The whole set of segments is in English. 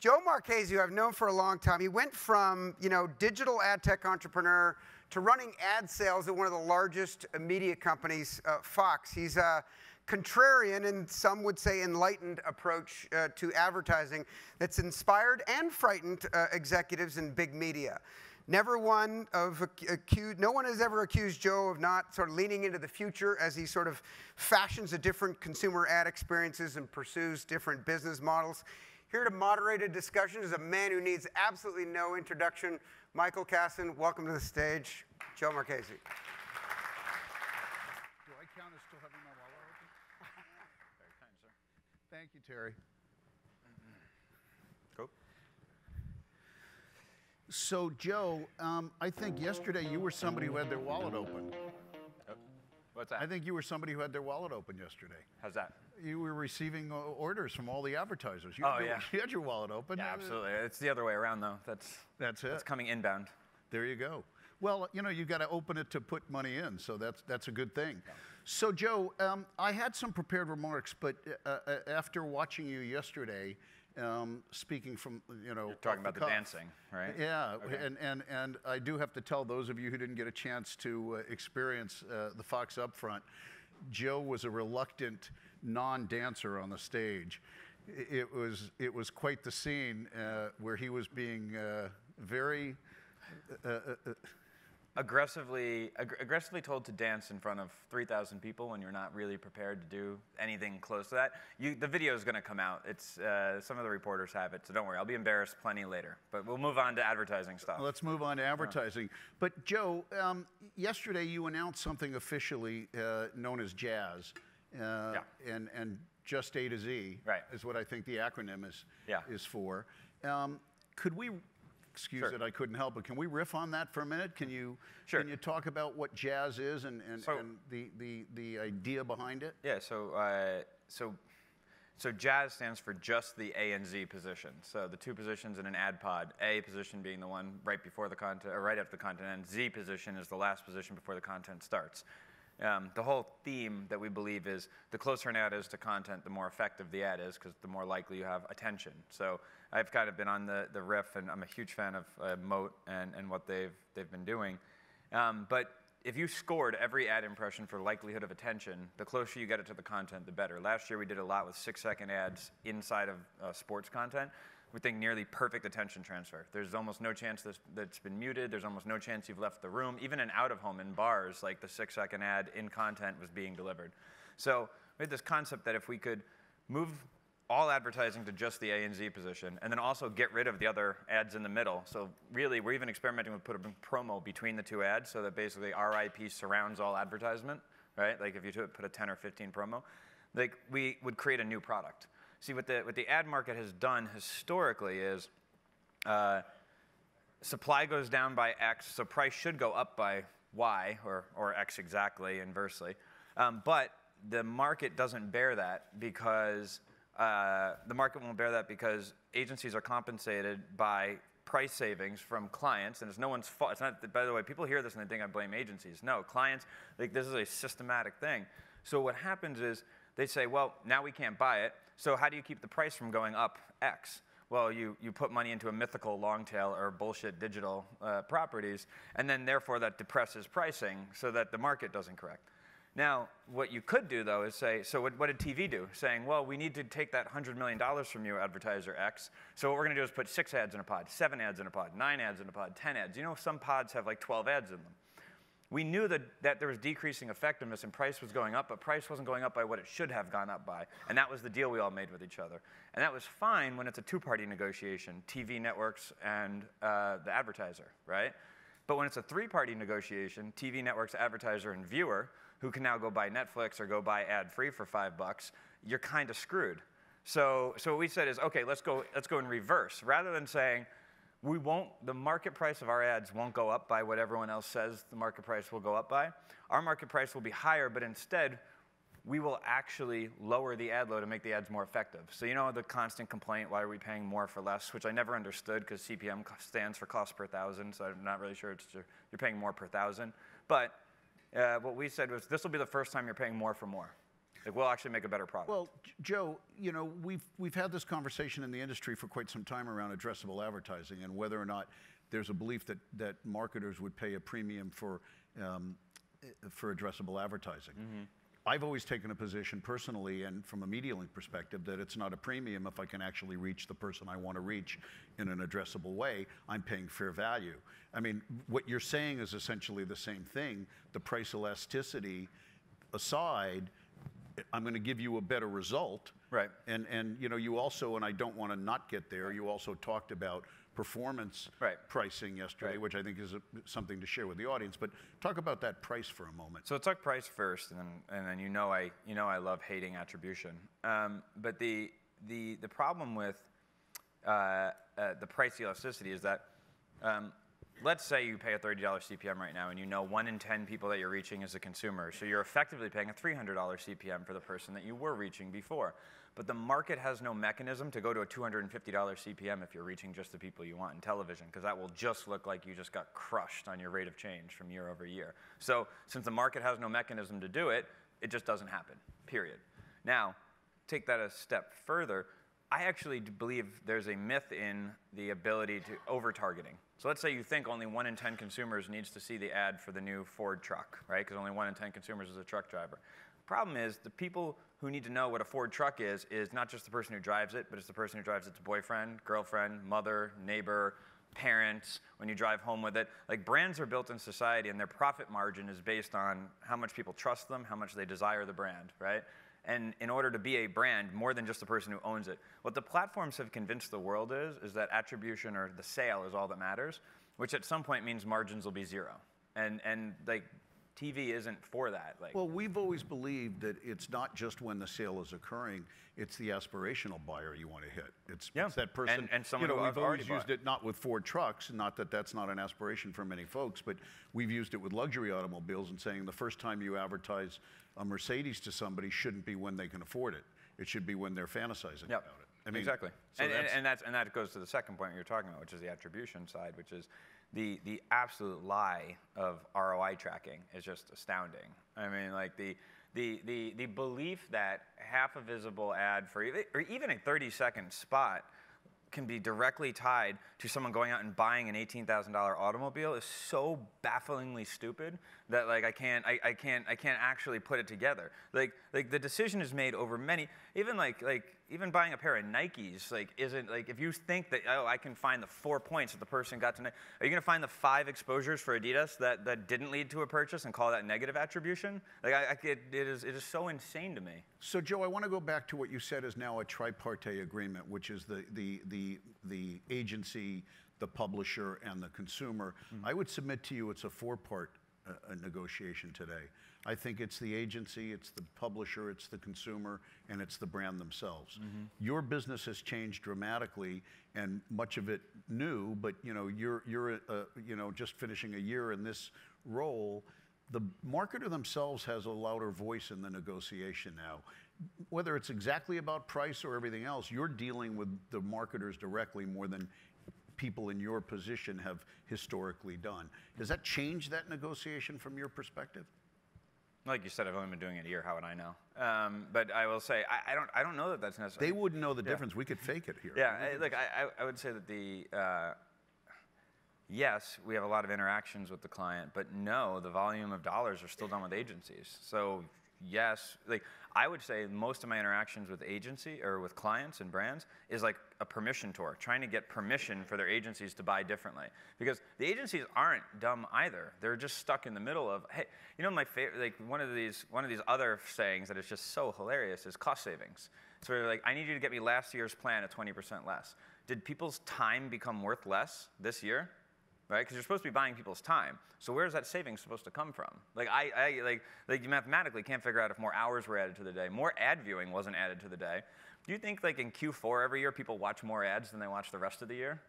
Joe Marchese, who I've known for a long time, he went from, you know, digital ad tech entrepreneur to running ad sales at one of the largest media companies, Fox. He's a contrarian and some would say enlightened approach to advertising that's inspired and frightened executives in big media. No one has ever accused Joe of not sort of leaning into the future as he sort of fashions a different consumer ad experiences and pursues different business models. Here to moderate a discussion is a man who needs absolutely no introduction, Michael Kasson. Welcome to the stage, Joe Marchese. Do I count as still having my wallet open? Very kind, sir. Thank you, Terry. Go. So, Joe, I think yesterday you were somebody who had their wallet open. What's that? I think you were somebody who had their wallet open yesterday. How's that? You were receiving orders from all the advertisers. You had your wallet open. Yeah, absolutely. It's the other way around, though. That's it. It's coming inbound. There you go. Well, you know, you've got to open it to put money in, so that's a good thing. Yeah. So, Joe, I had some prepared remarks, but after watching you yesterday, speaking from, you know, you're talking about the dancing, right? Yeah, okay. and I do have to tell those of you who didn't get a chance to experience the Fox upfront, Joe was a reluctant non-dancer on the stage. It was quite the scene where he was being very aggressively told to dance in front of 3,000 people when you're not really prepared to do anything close to that. The video is going to come out. It's some of the reporters have it, so don't worry. I'll be embarrassed plenty later. But we'll move on to advertising stuff. Let's move on to advertising. But Joe, yesterday you announced something officially known as JAZZ. Yeah. And just A to Z, right, is what I think the acronym is for. Could we, excuse that I couldn't help, but can we riff on that for a minute? Can you talk about what JAZZ is and the idea behind it? Yeah, so JAZZ stands for just the A and Z position. So the two positions in an ad pod, A position being the one right before the content, or right after the content, and Z position is the last position before the content starts. The whole theme that we believe is the closer an ad is to content, the more effective the ad is, because the more likely you have attention. So I've kind of been on the riff, and I'm a huge fan of Moat and what they've been doing. But if you scored every ad impression for likelihood of attention, the closer you get it to the content, the better. Last year we did a lot with 6-second ads inside of sports content. We think nearly perfect attention transfer. There's almost no chance that's been muted. There's almost no chance you've left the room. Even in out-of-home, in bars, like the 6-second ad in content was being delivered. So we had this concept that if we could move all advertising to just the A and Z position, and then also get rid of the other ads in the middle. So really, we're even experimenting with putting a promo between the two ads so that basically RIP surrounds all advertisement, right? Like if you put a 10 or 15 promo, like we would create a new product. See, what the ad market has done historically is supply goes down by X, so price should go up by Y, or X exactly, inversely. But the market doesn't bear that because agencies are compensated by price savings from clients, and it's no one's fault. It's not, by the way, people hear this and they think I blame agencies. No, clients, like, this is a systematic thing. So what happens is they say, well, now we can't buy it. So how do you keep the price from going up X? Well, you put money into a mythical long tail or bullshit digital properties, and then therefore that depresses pricing so that the market doesn't correct. Now, what you could do, though, is say, so what did TV do? Saying, well, we need to take that $100 million from you, advertiser X, so what we're going to do is put 6 ads in a pod, 7 ads in a pod, 9 ads in a pod, 10 ads. You know, some pods have like 12 ads in them. We knew that there was decreasing effectiveness and price was going up, but price wasn't going up by what it should have gone up by. And that was the deal we all made with each other. And that was fine when it's a two-party negotiation, TV networks and the advertiser, right? But when it's a three-party negotiation, TV networks, advertiser, and viewer, who can now go buy Netflix or go buy ad-free for $5, you're kind of screwed. So what we said is, okay, let's go in reverse. Rather than saying, the market price of our ads won't go up by what everyone else says the market price will go up by. Our market price will be higher, but instead, we will actually lower the ad load and make the ads more effective. So you know the constant complaint, why are we paying more for less, which I never understood because CPM stands for cost per thousand, so I'm not really sure you're paying more per thousand. But what we said was, this will be the first time you're paying more for more. Like, we'll actually make a better product. Well, Joe, you know, we've had this conversation in the industry for quite some time around addressable advertising and whether or not there's a belief that marketers would pay a premium for addressable advertising. Mm-hmm. I've always taken a position personally and from a media link perspective that it's not a premium if I can actually reach the person I want to reach in an addressable way. I'm paying fair value. I mean, what you're saying is essentially the same thing. The price elasticity aside, I'm going to give you a better result. Right. And you know, you also, and I don't want to not get there, you also talked about performance pricing yesterday, which I think is something to share with the audience. But talk about that price for a moment. So let's talk price first, and then I love hating attribution. But the problem with the price elasticity is that let's say you pay a $30 CPM right now, and you know 1 in 10 people that you're reaching is a consumer. So you're effectively paying a $300 CPM for the person that you were reaching before. But the market has no mechanism to go to a $250 CPM if you're reaching just the people you want in television, because that will just look like you just got crushed on your rate of change from year over year. So since the market has no mechanism to do it, it just doesn't happen, period. Now, take that a step further. I actually believe there's a myth in the ability to over-targeting. So let's say you think only 1 in 10 consumers needs to see the ad for the new Ford truck, right? Because only 1 in 10 consumers is a truck driver. Problem is, the people who need to know what a Ford truck is not just the person who drives it, but it's the person who drives its boyfriend, girlfriend, mother, neighbor, parents, when you drive home with it. Like, brands are built in society, and their profit margin is based on how much people trust them, how much they desire the brand, right? And in order to be a brand, more than just the person who owns it. What the platforms have convinced the world is that attribution or the sale is all that matters, which at some point means margins will be zero. And like, TV isn't for that. Like, well, we've always believed that it's not just when the sale is occurring, it's the aspirational buyer you want to hit. It's that person. And someone, you know, we've always used it not with Ford trucks, not that that's not an aspiration for many folks, but we've used it with luxury automobiles and saying the first time you advertise a Mercedes to somebody shouldn't be when they can afford it. It should be when they're fantasizing about it. I mean, exactly. So that goes to the second point you're talking about, which is the attribution side, which is the absolute lie of ROI tracking is just astounding. I mean, like the belief that half a visible ad for or even a 30-second spot can be directly tied to someone going out and buying an $18,000 automobile is so bafflingly stupid that, like, I can't actually put it together. Like the decision is made over many, even buying a pair of Nikes, like, isn't, like, if you think that, oh, I can find the 4 points that the person got tonight, are you gonna find the 5 exposures for Adidas that didn't lead to a purchase and call that negative attribution? Like, it is so insane to me. So, Joe, I wanna go back to what you said is now a tripartite agreement, which is the agency, the publisher, and the consumer. Mm-hmm. I would submit to you it's a four-part negotiation today. I think it's the agency, it's the publisher, it's the consumer, and it's the brand themselves. Mm-hmm. Your business has changed dramatically, and much of it new. But you know, you're just finishing a year in this role. The marketer themselves has a louder voice in the negotiation now. Whether it's exactly about price or everything else, you're dealing with the marketers directly more than people in your position have historically done. Does that change that negotiation from your perspective? Like you said, I've only been doing it a year. How would I know? But I will say, I don't know that that's necessary. They wouldn't know the difference. We could fake it here. Yeah, look, I would say that yes, we have a lot of interactions with the client, but no, the volume of dollars are still done with agencies. So yes, like, I would say most of my interactions with agency or with clients and brands is like a permission tour, trying to get permission for their agencies to buy differently. Because the agencies aren't dumb either; they're just stuck in the middle of, hey, you know, my favorite, like, one of these other sayings that is just so hilarious is cost savings. So they're like, I need you to get me last year's plan at 20% less. Did people's time become worth less this year? Right, because you're supposed to be buying people's time. So where is that savings supposed to come from? Like, I you mathematically can't figure out if more hours were added to the day, more ad viewing wasn't added to the day. Do you think, like, in Q4 every year people watch more ads than they watch the rest of the year?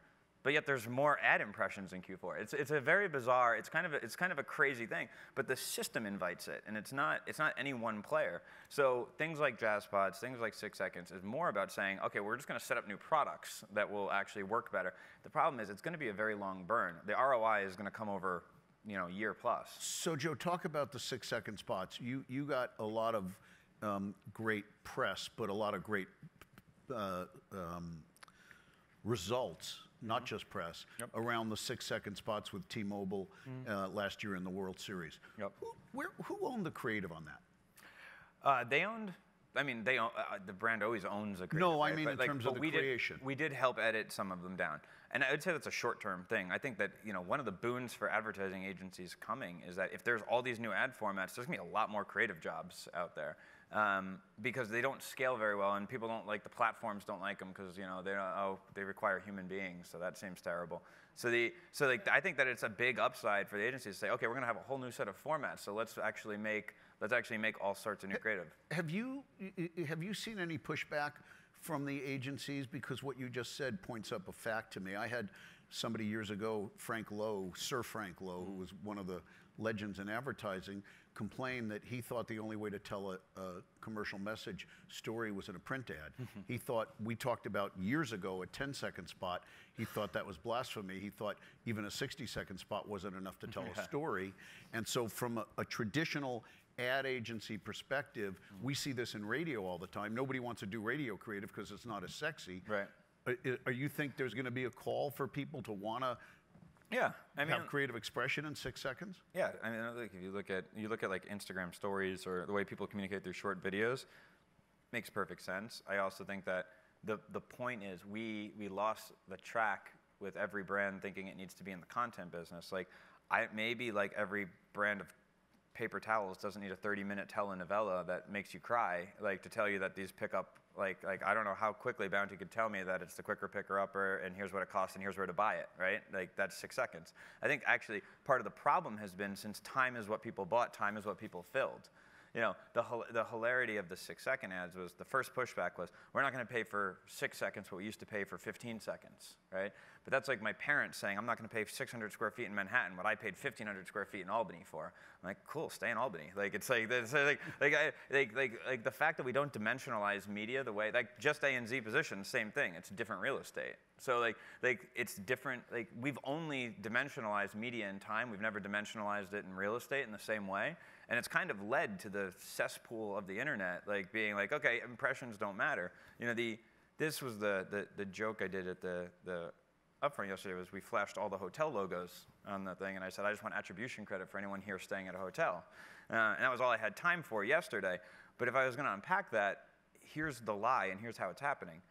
But yet there's more ad impressions in Q4. It's a very bizarre. It's kind of a crazy thing. But the system invites it, and it's not any one player. So things like JazzPods, things like 6 Seconds, is more about saying, okay, we're just going to set up new products that will actually work better. The problem is it's going to be a very long burn. The ROI is going to come over, you know, year plus. So Joe, talk about the 6 second spots. You got a lot of great press, but a lot of great results, not just press, around the 6-second spots with T-Mobile last year in the World Series. Who owned the creative on that? They owned. I mean, they own, the brand always owns a creative. No, I mean in terms of the creation. We did help edit some of them down. And I would say that's a short-term thing. I think that, you know, one of the boons for advertising agencies coming is that if there's all these new ad formats, there's going to be a lot more creative jobs out there because they don't scale very well, and people don't like, the platforms don't like them because, you know, they don't, they require human beings, so that seems terrible. So I think that it's a big upside for the agency to say, okay, we're going to have a whole new set of formats, so let's actually make all sorts of new creative. Have you seen any pushback from the agencies? Because what you just said points up a fact to me. I had somebody years ago, Frank Lowe, Sir Frank Lowe, who was one of the legends in advertising, complain that he thought the only way to tell a commercial message story was in a print ad. He thought, we talked about years ago a 10-second spot, he thought that was blasphemy. He thought even a 60-second spot wasn't enough to tell a story. And so from a traditional ad agency perspective, we see this in radio all the time. Nobody wants to do radio creative because it's not as sexy. Right. Are you think there's going to be a call for people to want to have creative expression in 6 seconds? Yeah, I mean, like if you look at like Instagram stories or the way people communicate through short videos, makes perfect sense. I also think that the point is we lost the track with every brand thinking it needs to be in the content business. Like maybe like every brand of paper towels doesn't need a 30-minute telenovela that makes you cry, like to tell you that these pick up, like I don't know how quickly Bounty could tell me that it's the quicker picker-upper and here's what it costs and here's where to buy it, right? Like that's 6 seconds. I think actually part of the problem has been since time is what people bought, time is what people filled. You know, the hilarity of the 6-second ads was the first pushback was, we're not going to pay for 6 seconds what we used to pay for 15 seconds, right? But that's like my parents saying, I'm not going to pay 600 square feet in Manhattan what I paid 1,500 square feet in Albany for. I'm like, cool, stay in Albany. Like, it's like, the fact that we don't dimensionalize media the way, like just A and Z position, same thing. It's different real estate. So it's different, we've only dimensionalized media in time. We've never dimensionalized it in real estate in the same way. And it's kind of led to the cesspool of the internet, like being like, okay, impressions don't matter. You know, this was the joke I did at the upfront yesterday was we flashed all the hotel logos on the thing, and I said, I just want attribution credit for anyone here staying at a hotel. And that was all I had time for yesterday. But if I was gonna unpack that, here's the lie and here's how it's happening.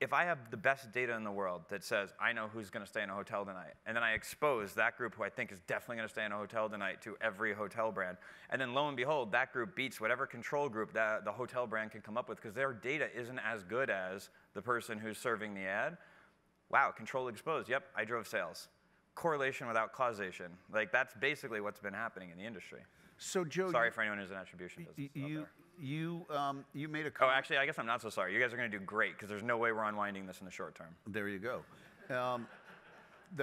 If I have the best data in the world that says, I know who's going to stay in a hotel tonight, and then I expose that group who I think is definitely going to stay in a hotel tonight to every hotel brand, and then lo and behold, that group beats whatever control group that the hotel brand can come up with because their data isn't as good as the person who's serving the ad. Wow, control exposed. Yep, I drove sales. Correlation without causation. Like, that's basically what's been happening in the industry. So, Joe, sorry for anyone who's an attribution business out there. You made a comment. Oh, actually, I guess I'm not so sorry. You guys are going to do great because there's no way we're unwinding this in the short term. There you go.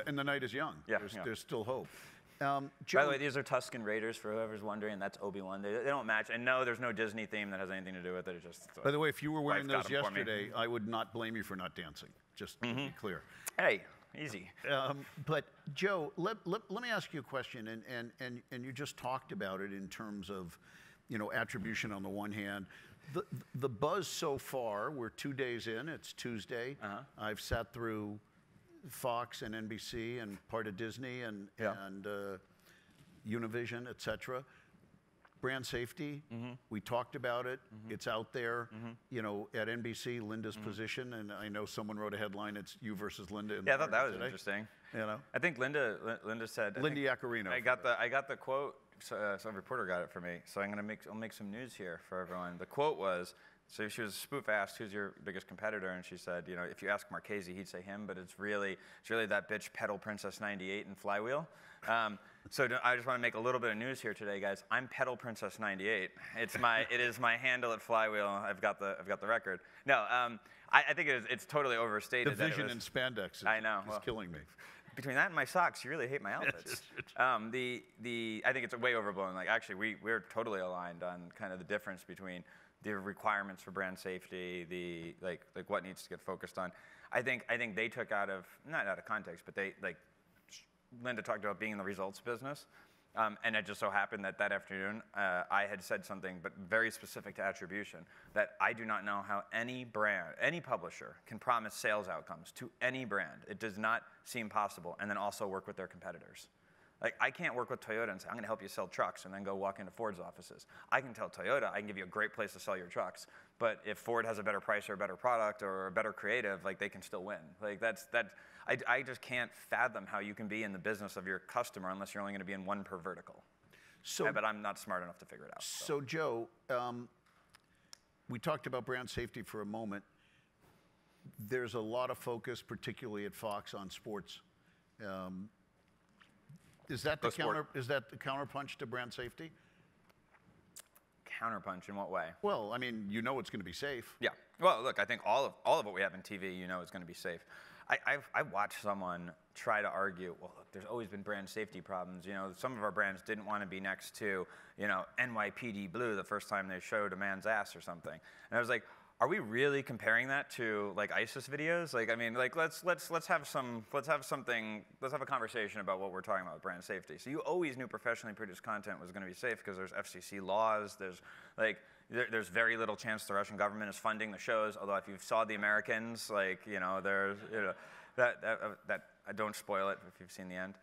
And the night is young. Yeah, there's still hope. Joe, by the way, these are Tuscan Raiders for whoever's wondering. That's Obi-Wan. They don't match. And no, there's no Disney theme that has anything to do with it. It's just. By the way, if you were wearing those yesterday, I would not blame you for not dancing. Just to be clear. Hey, easy. But Joe, let me ask you a question. And you just talked about it in terms of, you know, attribution on the one hand. The buzz so far, we're 2 days in, it's Tuesday. I've sat through Fox and NBC and part of Disney and Univision, et cetera. Brand safety, we talked about it, it's out there. You know, at NBC, Linda's position, and I know someone wrote a headline, it's you versus Linda. Yeah, I thought that was interesting. You know? I think Linda said. Linda Iaccarino. I got the quote. So some reporter got it for me, so I'll make some news here for everyone. The quote was, so she was spoof asked, who's your biggest competitor? And she said, you know, if you ask Marchese, he'd say him, but it's really that bitch Pedal Princess 98 and Flywheel. So I just want to make a little bit of news here today, guys. I'm Pedal Princess 98. It is my handle at Flywheel. I've got the record. No, I think it's totally overstated. The vision in spandex is killing me. Between that and my socks, you really hate my outfits. I think it's way overblown. Like, actually, we're totally aligned on kind of the difference between the requirements for brand safety, like what needs to get focused on. I think they took out of, not out of context, but Linda talked about being in the results business. And it just so happened that that afternoon, I had said something, but very specific to attribution, that I do not know how any brand, any publisher can promise sales outcomes to any brand. It does not seem possible, and then also work with their competitors. Like, I can't work with Toyota and say, I'm going to help you sell trucks, and then go walk into Ford's offices. I can tell Toyota, I can give you a great place to sell your trucks, but if Ford has a better price or a better product or a better creative, like, they can still win. Like, I just can't fathom how you can be in the business of your customer unless you're only going to be in one per vertical. So, yeah, but I'm not smart enough to figure it out. So Joe, we talked about brand safety for a moment. There's a lot of focus, particularly at Fox, on sports. Is that the counterpunch to brand safety? Counterpunch in what way? Well, I mean, you know it's going to be safe. Yeah. Well, look, I think all of what we have in TV, you know, is going to be safe. I watched someone try to argue, well, look, there's always been brand safety problems. You know, some of our brands didn't want to be next to, you know, NYPD Blue the first time they showed a man's ass or something. And I was like, are we really comparing that to, like, ISIS videos? Like, I mean, like, let's have a conversation about what we're talking about with brand safety. So you always knew professionally produced content was going to be safe because there's FCC laws. There's, like, there's very little chance the Russian government is funding the shows. Although if you saw The Americans, like, you know, there's, you know, that don't spoil it if you've seen the end.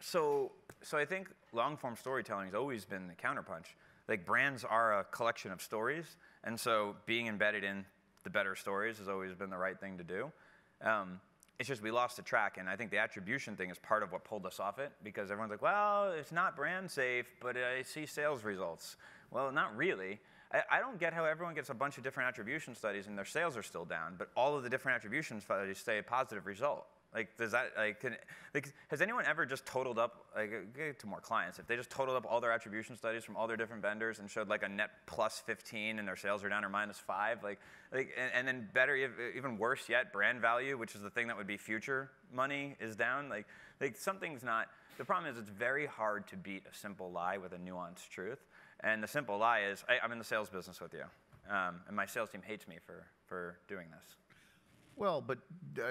So I think long form storytelling has always been the counterpunch. Like, brands are a collection of stories. And so being embedded in the better stories has always been the right thing to do. It's just we lost the track, and I think the attribution thing is part of what pulled us off it, because everyone's like, well, it's not brand safe, but I see sales results. Well, not really. I don't get how everyone gets a bunch of different attribution studies and their sales are still down, but all of the different attribution studies say a positive result. Like, does that, like, has anyone ever just totaled up, like, to more clients, if they just totaled up all their attribution studies from all their different vendors and showed, like, a net plus 15 and their sales are down or minus 5, and then better, even worse yet, brand value, which is the thing that would be future money, is down, like something's not, the problem is it's very hard to beat a simple lie with a nuanced truth, and the simple lie is, I'm in the sales business with you, and my sales team hates me for doing this. Well, but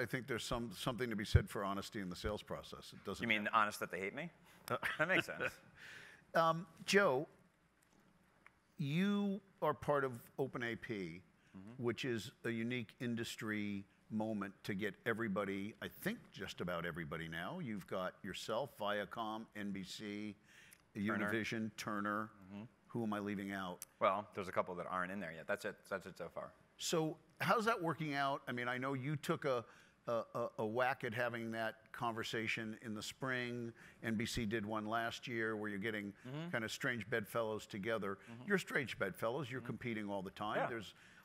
I think there's something to be said for honesty in the sales process. It doesn't. You mean honest that they hate me? That makes sense. Joe, you are part of OpenAP, which is a unique industry moment to get everybody, I think just about everybody now. You've got yourself, Viacom, NBC, Univision, Turner. Who am I leaving out? Well, there's a couple that aren't in there yet. That's it so far. So how's that working out? I mean, I know you took a whack at having that conversation in the spring. NBC did one last year where you're getting kind of strange bedfellows together. You're strange bedfellows. You're competing all the time. Yeah.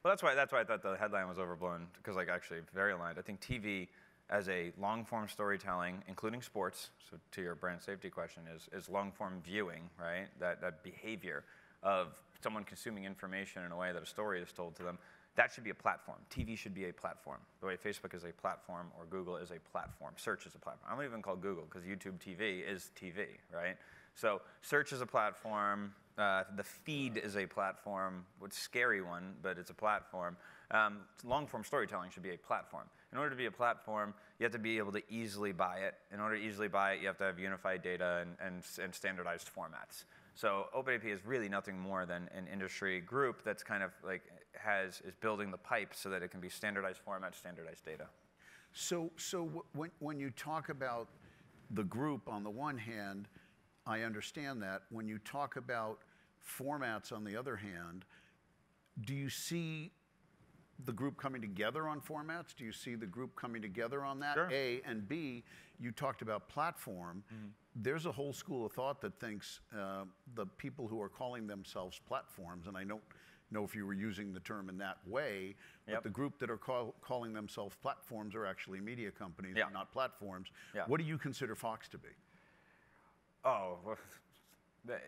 Well, that's why I thought the headline was overblown, because, like, actually very aligned. I think TV as a long-form storytelling, including sports, so to your brand safety question, is long-form viewing, right? That behavior of someone consuming information in a way that a story is told to them. That should be a platform. TV should be a platform. The way Facebook is a platform, or Google is a platform. Search is a platform. I don't even call Google, because YouTube TV is TV, right? So search is a platform. The feed is a platform. It's a scary one, but it's a platform. Long-form storytelling should be a platform. In order to be a platform, you have to be able to easily buy it. In order to easily buy it, you have to have unified data and standardized formats. So OpenAP is really nothing more than an industry group that's kind of like is building the pipe so that it can be standardized formats, standardized data. So when you talk about the group on the one hand, I understand that. When you talk about formats on the other hand, do you see the group coming together on formats? Do you see the group coming together on that? Sure. A, and B, you talked about platform. There's a whole school of thought that thinks the people who are calling themselves platforms, and I don't know if you were using the term in that way, but the group that are calling themselves platforms are actually media companies, and not platforms. What do you consider Fox to be? Oh.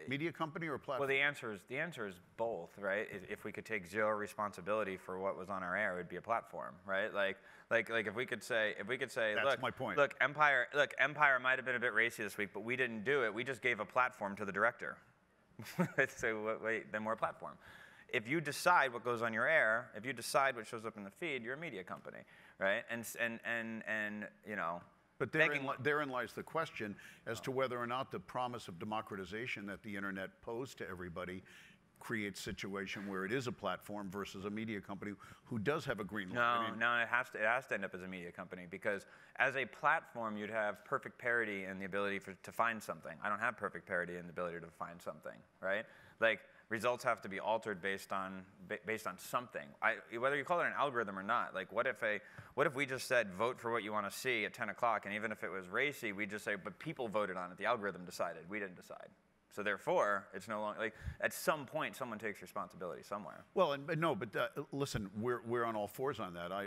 Media company or platform? Well, the answer is both, right? If we could take zero responsibility for what was on our air, it would be a platform, right? Like if we could say, that's look, my point. Empire might have been a bit racy this week, but we didn't do it. We just gave a platform to the director. So wait, then we're a platform. If you decide what goes on your air, if you decide what shows up in the feed, you're a media company, right? And you know. But therein lies the question as to whether or not the promise of democratization that the internet posed to everybody creates situation where it is a platform versus a media company who does have a green light. No, it has to end up as a media company, because as a platform, you'd have perfect parity and the ability to find something. I don't have perfect parity and the ability to find something, right? Like, results have to be altered based on something. Whether you call it an algorithm or not, like what if we just said vote for what you want to see at 10 o'clock, and even if it was racy, we just say, but people voted on it. The algorithm decided. We didn't decide. So therefore, it's no longer, like, at some point, someone takes responsibility somewhere. Well, listen, we're on all fours on that. I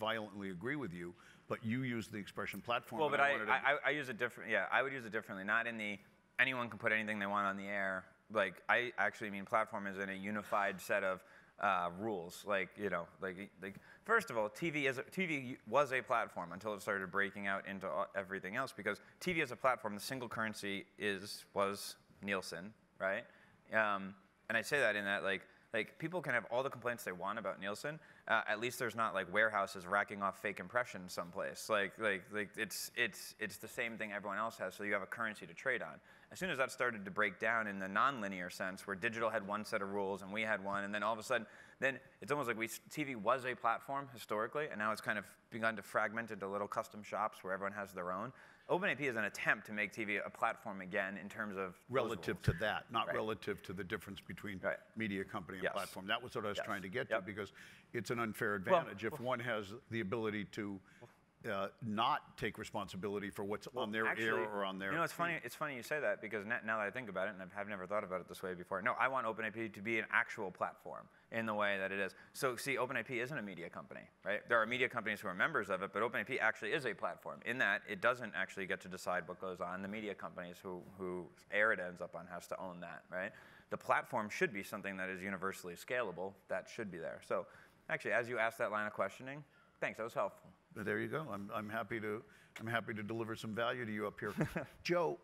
violently agree with you, but you use the expression platform. Well, but I use it differently. Yeah, I would use it differently. Not in the anyone can put anything they want on the air. Like, I actually mean platform is in a unified set of rules. Like, you know, like first of all, TV was a platform until it started breaking out into everything else, because TV as a platform, the single currency was Nielsen, right? And I say that in that, like people can have all the complaints they want about Nielsen. At least there's not like warehouses racking off fake impressions someplace. Like it's the same thing everyone else has. So you have a currency to trade on. As soon as that started to break down in the nonlinear sense, where digital had one set of rules and we had one, and then all of a sudden, then it's almost like TV was a platform historically, and now it's kind of begun to fragment into little custom shops where everyone has their own. OpenAP is an attempt to make TV a platform again in terms of relative to that, not right. Relative to the difference between right. media company and yes. platform. That was what I was yes. trying to get yep. to, because it's an unfair advantage if one has the ability to not take responsibility for what's on their air or on their. You know, it's funny. It's funny you say that, because now that I think about it, and I've never thought about it this way before. No, I want OpenAP to be an actual platform in the way that it is. So, see, OpenAP isn't a media company, right? There are media companies who are members of it, but OpenAP actually is a platform in that it doesn't actually get to decide what goes on. The media companies who air it ends up on has to own that, right? The platform should be something that is universally scalable. That should be there. So, actually, as you asked that line of questioning, thanks. That was helpful. But there you go. I'm happy to deliver some value to you up here, Joe.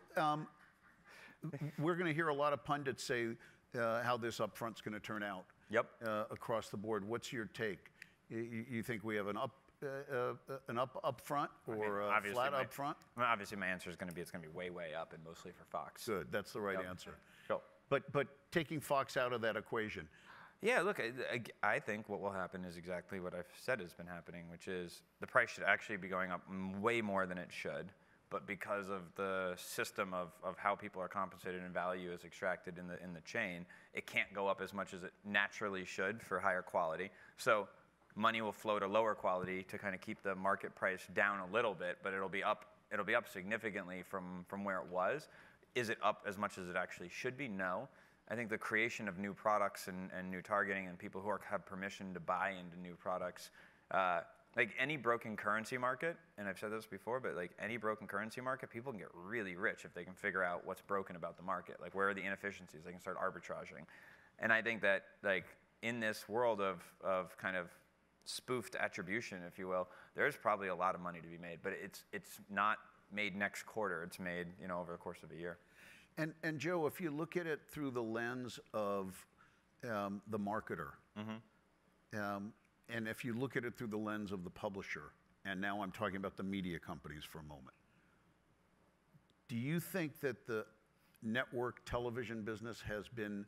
We're going to hear a lot of pundits say how this upfront's going to turn out. Yep. Across the board, what's your take? You think we have an upfront or flat upfront? I mean, obviously, my answer is going to be it's going to be way up, and mostly for Fox. Good. That's the right yep. answer. Cool. But taking Fox out of that equation. Yeah, look, I think what will happen is exactly what I've said has been happening, which is the price should actually be going up way more than it should, but because of the system of how people are compensated and value is extracted in the chain, it can't go up as much as it naturally should for higher quality. So money will flow to lower quality to kind of keep the market price down a little bit, but it'll be up significantly from where it was. Is it up as much as it actually should be? No. I think the creation of new products and new targeting and people who have permission to buy into new products, like any broken currency market, and I've said this before, but like any broken currency market, people can get really rich if they can figure out what's broken about the market. Like, where are the inefficiencies? They can start arbitraging. And I think that, like, in this world of kind of spoofed attribution, if you will, there's probably a lot of money to be made, but it's not made next quarter. It's made, you know, over the course of a year. And Joe, if you look at it through the lens of the marketer, mm-hmm. And if you look at it through the lens of the publisher, and now I'm talking about the media companies for a moment, do you think that the network television business has been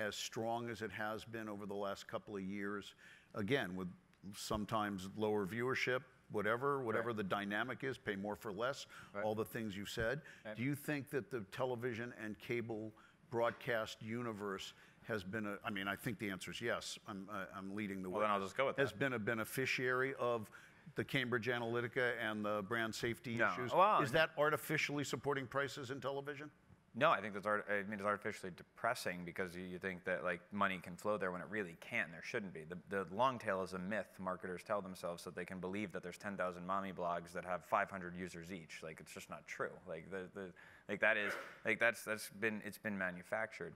as strong as it has been over the last couple of years? Again, with sometimes lower viewership, whatever right. the dynamic is, pay more for less, right. all the things you said. Right. Do you think that the television and cable broadcast universe has been a, I mean, I think the answer is yes. I'm leading the way. Well, then I'll just go with that. Has been a beneficiary of the Cambridge Analytica and the brand safety issues. Well, is that artificially supporting prices in television? No, I think that's it's artificially depressing, because you think that, like, money can flow there when it really can't. There shouldn't be. The long tail is a myth marketers tell themselves so that they can believe that there's 10,000 mommy blogs that have 500 users each. Like, it's just not true. Like that's been manufactured.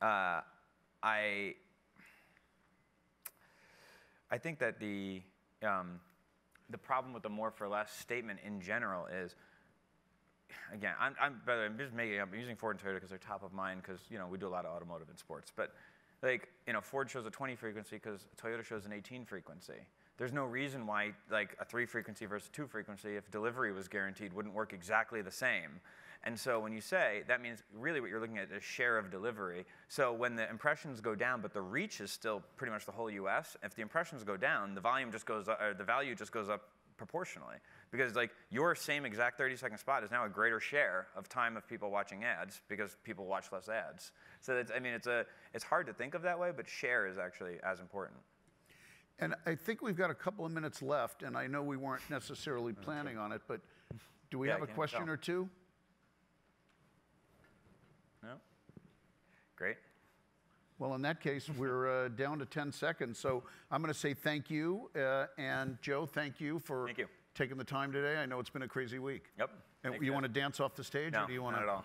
I think that the problem with the more for less statement in general is. Again, by the way, I'm just making up. I'm using Ford and Toyota because they're top of mind, because, you know, we do a lot of automotive and sports. But like, you know, Ford shows a 20 frequency because Toyota shows an 18 frequency. There's no reason why, like, a 3 frequency versus a 2 frequency, if delivery was guaranteed, wouldn't work exactly the same. And so when you say, that means really what you're looking at is share of delivery. So when the impressions go down, but the reach is still pretty much the whole US, if the impressions go down, the volume just goes up, or the value just goes up proportionally. Because, like, your same exact 30-second spot is now a greater share of time of people watching ads because people watch less ads. So that's, I mean, it's hard to think of that way, but share is actually as important. And I think we've got a couple of minutes left, and I know we weren't necessarily planning on it, but do we have a question or two? No? Great. Well, in that case, we're down to 10 seconds. So I'm going to say thank you. And Joe, thank you for taking the time today. I know it's been a crazy week. Yep. And you want to dance off the stage? No, or do you want to? Not at all.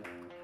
Thanks.